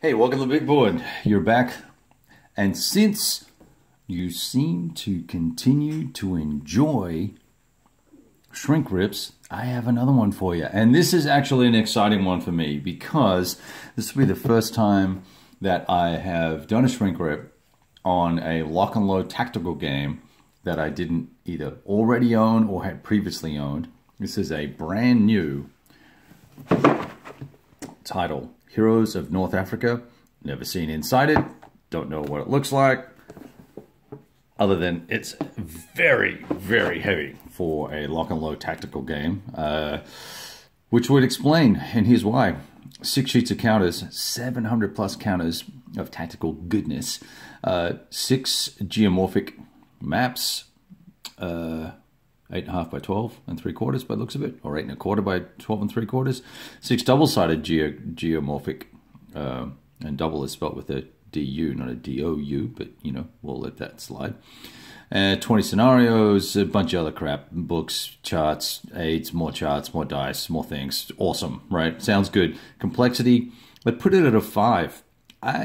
Hey, welcome to the big board. You're back. And since you seem to continue to enjoy shrink rips, I have another one for you. And this is actually an exciting one for me because this will be the first time that I have done a shrink rip on a Lock and Load tactical game that I didn't either already own or had previously owned. This is a brand new title, Heroes of North Africa. Never seen inside it, don't know what it looks like, other than it's very, very heavy for a Lock and Load tactical game, which would explain, and here's why. 6 sheets of counters, 700 plus counters of tactical goodness, 6 geomorphic maps, 8.5 by 12 and 3/4 by the looks of it, or 8.25 by 12 and 3/4, 6 double-sided geomorphic, and double is spelled with a D-U, not a D-O-U, but, you know, we'll let that slide. 20 scenarios, a bunch of other crap, books, charts, aids, more charts, more dice, more things. Awesome, right? Sounds good. Complexity, but put it at a 5.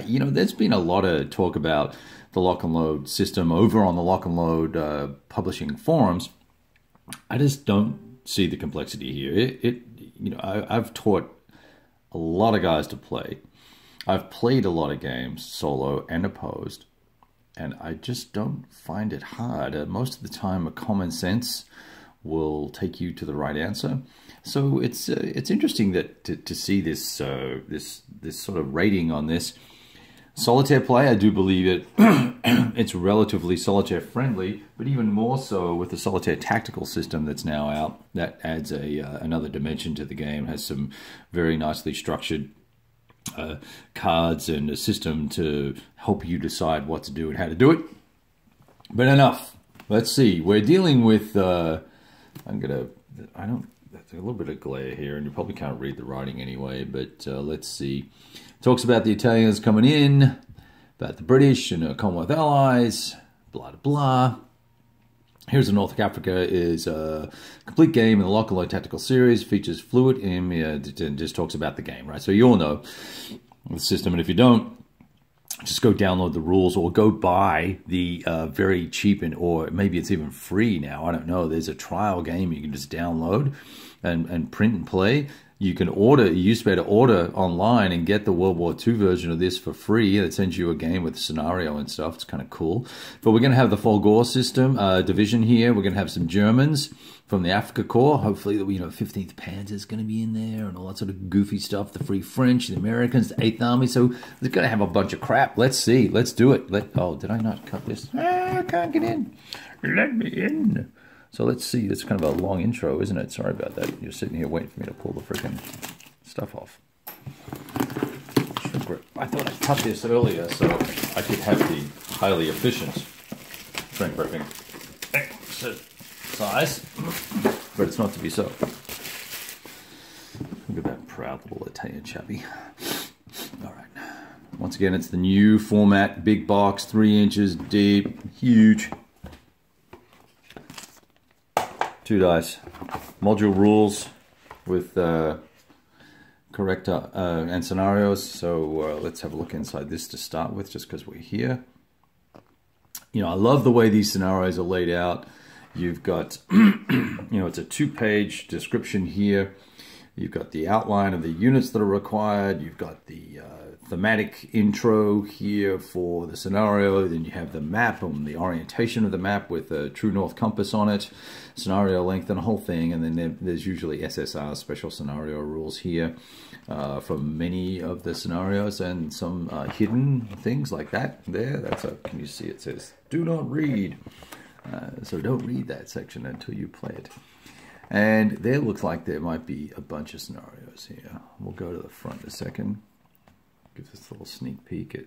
You know, there's been a lot of talk about the Lock and Load system over on the Lock and Load publishing forums. I just don't see the complexity here. You know, I've taught a lot of guys to play. I've played a lot of games, solo and opposed, and I just don't find it hard. Most of the time, a common sense will take you to the right answer. So it's interesting that to see this this sort of rating on this solitaire play. I do believe it. It's relatively solitaire friendly, but even more so with the solitaire tactical system that's now out. That adds a another dimension to the game. Has some very nicely structured cards and a system to help you decide what to do and how to do it. But enough. Let's see. We're dealing with, that's a little bit of glare here, and you probably can't read the writing anyway, but let's see. Talks about the Italians coming in, about the British and Commonwealth allies, blah, blah, blah. Here's the North Africa is a complete game in the Lock and Load tactical series. Features fluid and just talks about the game, right? So you all know the system, and if you don't, just go download the rules or go buy the very cheap or maybe it's even free now. I don't know. There's a trial game you can just download and print and play. You can order. You used to be able to order online and get the World War II version of this for free. It sends you a game with a scenario and stuff. It's kind of cool. But we're going to have the Folgore system division here. We're going to have some Germans from the Africa Corps. Hopefully, you know, 15th Panzer is going to be in there and all that sort of goofy stuff. The Free French, the Americans, the 8th Army. So they're going to have a bunch of crap. Let's see. Let's do it. Oh, did I not cut this? Ah, I can't get in. Let me in. So let's see, it's kind of a long intro, isn't it? Sorry about that. You're sitting here waiting for me to pull the freaking stuff off. I thought I'd cut this earlier so I could have the highly efficient shrink ripping exercise, but it's not to be so. Look at that proud little Italian chappy. All right. Once again, it's the new format, big box, 3 inches deep, huge. 2 dice, module rules with correct and scenarios. So let's have a look inside this to start with, just because we're here. You know, I love the way these scenarios are laid out. You've got, you know, it's a 2-page description here. You've got the outline of the units that are required. You've got the thematic intro here for the scenario. Then you have the map and the orientation of the map with a true north compass on it, scenario length and the whole thing. And then there's usually SSR, special scenario rules here for many of the scenarios and some hidden things like that. There, that's a, can you see it says, do not read. So don't read that section until you play it. And there looks like there might be a bunch of scenarios here. We'll go to the front in a second. Give us a little sneak peek at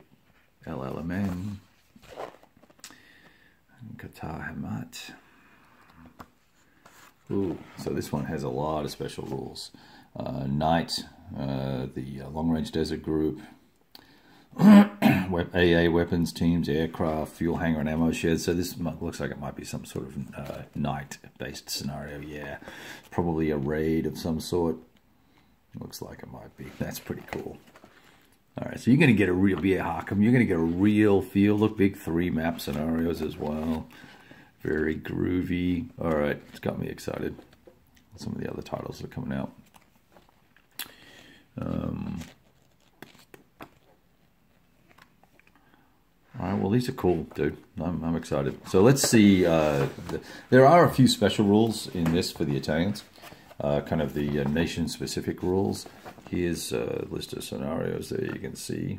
LLMN. And Qatar Hamad. Ooh, so this one has a lot of special rules. Night, the long-range desert group, AA weapons teams, aircraft, fuel hangar, and ammo sheds. So this looks like it might be some sort of night-based scenario. Yeah, probably a raid of some sort. Looks like it might be. That's pretty cool. All right, Alright, so you're going to get a real, you're going to get a real feel. Look, big three map scenarios as well. Very groovy. Alright, it's got me excited. Some of the other titles that are coming out. Alright, well these are cool, dude. I'm excited. So let's see. There are a few special rules in this for the Italians. Kind of the nation-specific rules. Here's a list of scenarios there you can see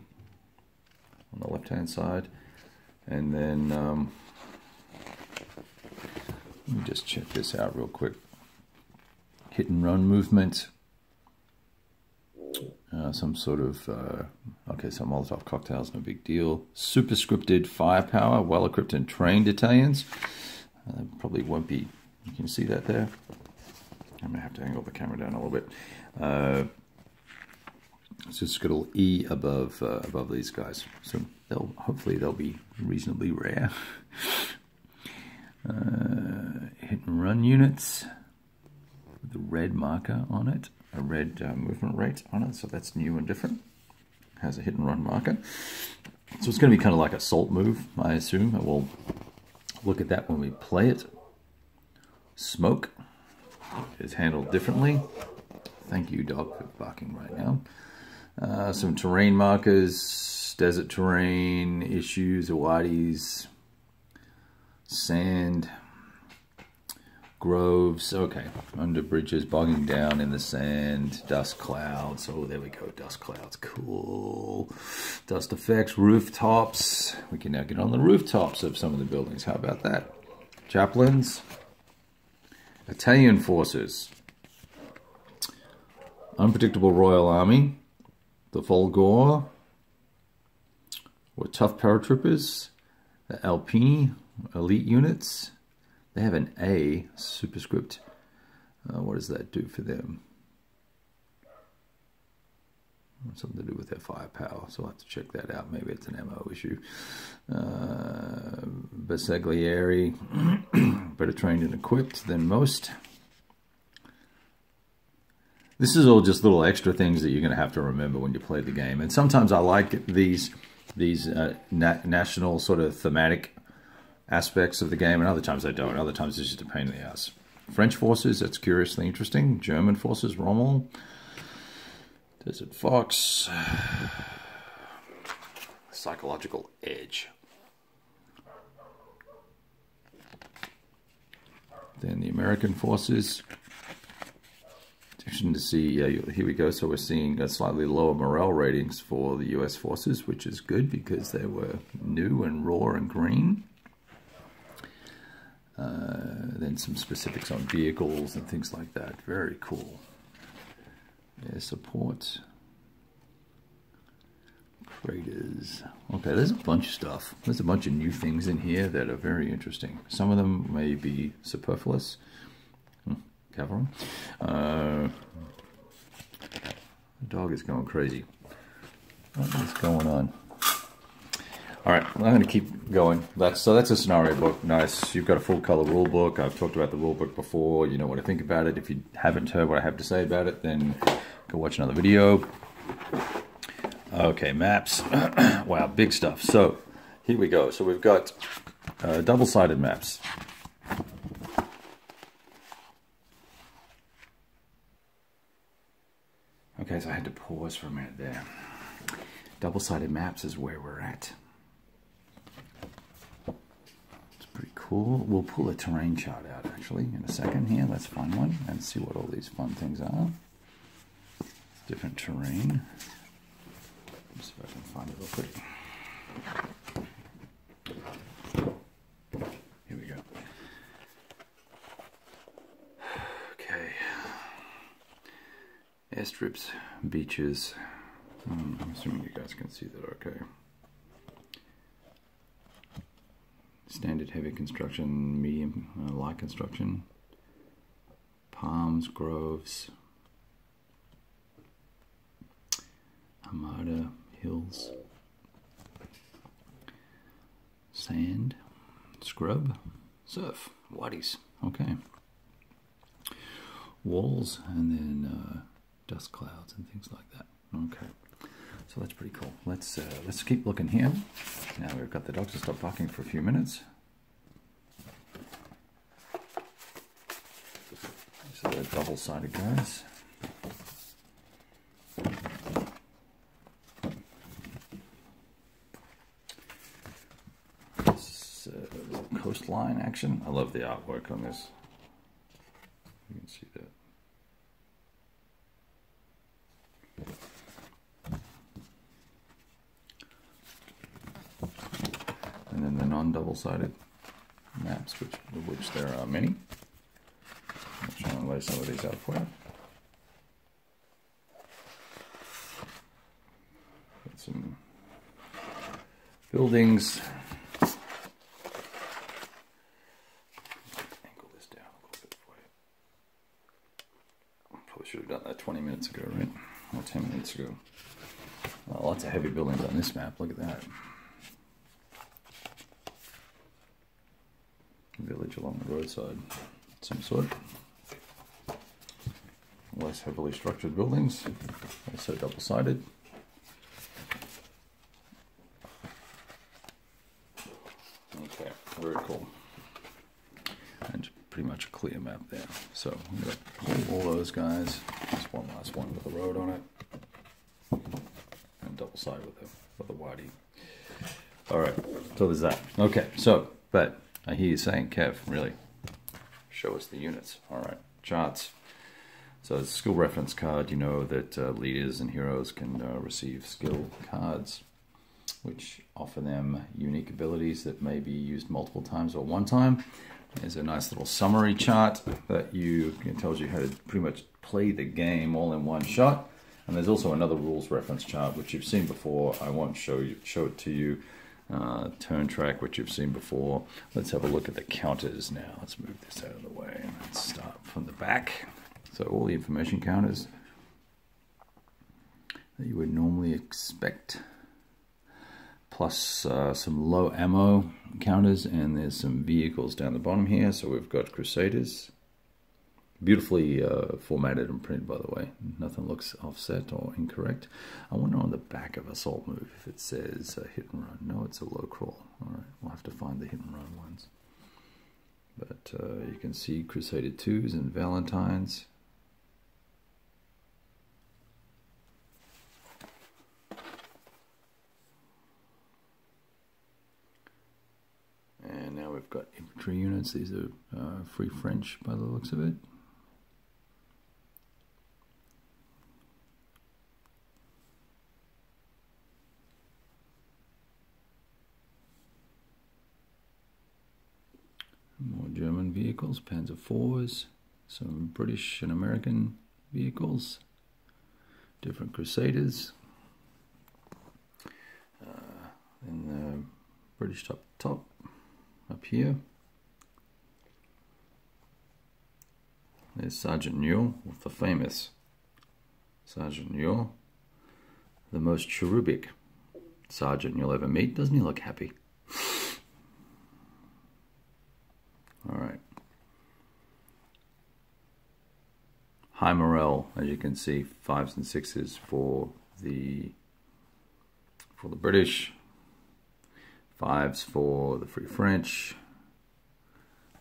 on the left-hand side. And then, let me just check this out real quick. Hit and run movement. Some sort of, okay, so Molotov cocktails, no big deal. Superscripted firepower, well-equipped and trained Italians. Probably won't be, you can see that there. I'm going to have to angle the camera down a little bit. It's just a little E above above these guys. So they'll hopefully they'll be reasonably rare. Hit and run units with a red marker on it, a red movement rate on it. So that's new and different. Has a hit and run marker. So it's going to be kind of like an assault move, I assume. And we'll look at that when we play it. Smoke is handled differently. Thank you, dog, for barking right now. Some terrain markers, desert terrain, issues, Awadis, sand, groves, okay, under bridges, bogging down in the sand, dust clouds, oh, there we go, dust clouds, cool. Dust effects, rooftops, we can now get on the rooftops of some of the buildings, how about that? Chaplains, Italian forces, unpredictable Royal Army, the Folgore, or tough paratroopers, the Alpini, elite units. They have an A superscript. What does that do for them? Something to do with their firepower, so I'll have to check that out. Maybe it's an ammo issue. Bersaglieri, better trained and equipped than most. This is all just little extra things that you're going to have to remember when you play the game. And sometimes I like these national sort of thematic aspects of the game, and other times I don't. Other times it's just a pain in the ass. French forces, that's curiously interesting. German forces, Rommel. Desert Fox. Psychological edge. Then the American forces. To see, yeah, here we go. So we're seeing slightly lower morale ratings for the U.S. forces, which is good because they were new and raw and green. Then some specifics on vehicles and things like that. Very cool. Air support. Craters. Okay, there's a bunch of stuff. There's a bunch of new things in here that are very interesting. Some of them may be superfluous. Cover them. The dog is going crazy. What is going on? All right, I'm going to keep going. So that's a scenario book. Nice. You've got a full color rule book. I've talked about the rule book before. You know what I think about it. If you haven't heard what I have to say about it, then go watch another video. Okay, maps. Wow, big stuff. So here we go. So we've got double-sided maps. Okay, so I had to pause for a minute there. Double-sided maps is where we're at. It's pretty cool. We'll pull a terrain chart out, actually, in a second here. Let's find one and see what all these fun things are. Different terrain. Let's see if I can find it real quick. Here we go. Airstrips, beaches. I'm assuming you guys can see that okay. Standard heavy construction, medium light construction. Palms, groves. Hamada, hills. Sand, scrub, surf, wadis. Okay. Walls and then dust clouds and things like that. Okay, So that's pretty cool. Let's keep looking here. Now we've got the dogs to stop barking for a few minutes. So they're double-sided guys. It's coastline action. I love the artwork on this. You can see that. And then the non-double-sided maps, of which there are many. I'm trying to lay some of these out for you. Got some buildings. Angle this down a little bit for you. Probably should have done that 20 minutes ago, right? Or 10 minutes ago. Well, lots of heavy buildings on this map. Look at that. Village along the roadside, some sort. Less heavily structured buildings, also double-sided. Okay, very cool. And pretty much a clear map there. So I'm going to pull all those guys. Just one last one with the road on it. And double-sided with a widey. Alright, so there's that. Okay, so, but I hear you saying, Kev, really, show us the units. All right, charts. So it's a skill reference card. You know that leaders and heroes can receive skill cards, which offer them unique abilities that may be used multiple times or one time. There's a nice little summary chart that tells you how to pretty much play the game all in one shot. And there's also another rules reference chart, which you've seen before. I won't show it to you. Turn track, which you've seen before. Let's have a look at the counters now. Let's move this out of the way and let's start from the back. So all the information counters that you would normally expect, plus some low ammo counters, and there's some vehicles down the bottom here. So we've got Crusaders, beautifully formatted and printed, by the way. Nothing looks offset or incorrect. I wonder on the back of Assault Move if it says hit and run. No, it's a low crawl. All right, we'll have to find the hit and run ones. But you can see Crusader 2s and Valentines. And now we've got infantry units. These are Free French by the looks of it. More German vehicles, Panzer IVs, some British and American vehicles, different Crusaders, and the British top up here. There's Sergeant Newell with the famous Sergeant Newell, the most cherubic sergeant you'll ever meet. Doesn't he look happy? Alright. High morale, as you can see, 5s and 6s for the British, 5s for the Free French.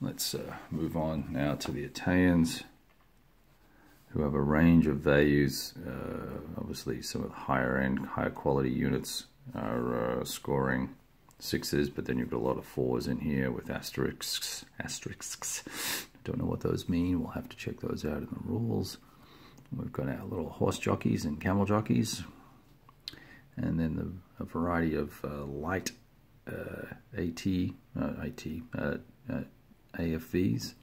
Let's move on now to the Italians, who have a range of values. Obviously some of the higher end, higher quality units are scoring 6s, but then you've got a lot of 4s in here with asterisks. Don't know what those mean. We'll have to check those out in the rules. We've got our little horse jockeys and camel jockeys, and then a variety of light AFVs.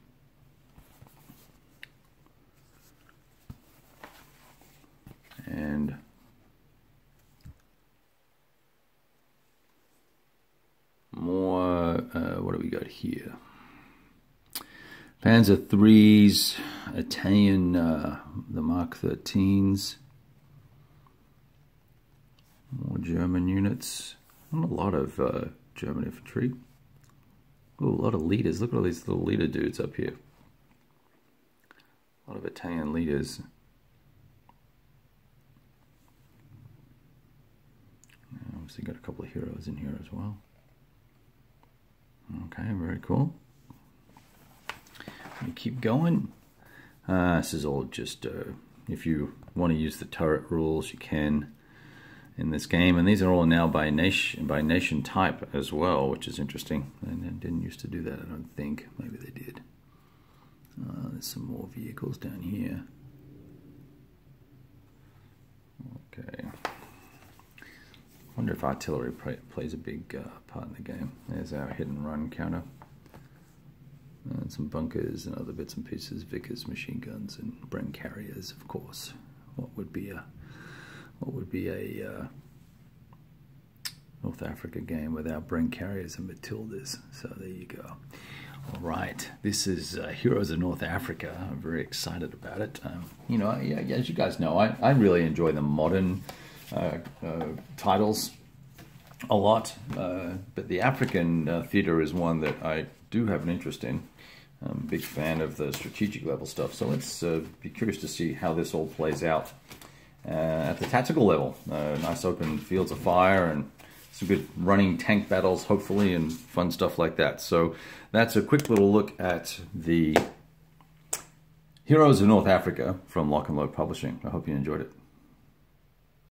And more, what do we got here? Panzer IIIs, Italian, the Mark 13s, more German units, not a lot of German infantry. Ooh, a lot of leaders. Look at all these little leader dudes up here. A lot of Italian leaders. obviously got a couple of heroes in here as well. Okay, very cool. We keep going. This is all just if you want to use the turret rules, you can in this game, and these are all now by nation type as well, which is interesting. They didn't used to do that, I don't think. Maybe they did. There's some more vehicles down here. Okay. I wonder if artillery plays a big part in the game. There's our hit and run counter. And some bunkers and other bits and pieces, Vickers machine guns and Bren carriers, of course. What would be a North Africa game without Bren carriers and Matildas? So there you go. All right, this is Heroes of North Africa. I'm very excited about it. You know, as you guys know, I really enjoy the modern titles a lot, but the African theater is one that I do have an interest in. I'm a big fan of the strategic level stuff, so let's be curious to see how this all plays out at the tactical level. Nice open fields of fire and some good running tank battles, hopefully, and fun stuff like that. So that's a quick little look at the Heroes of North Africa from Lock and Load Publishing. I hope you enjoyed it.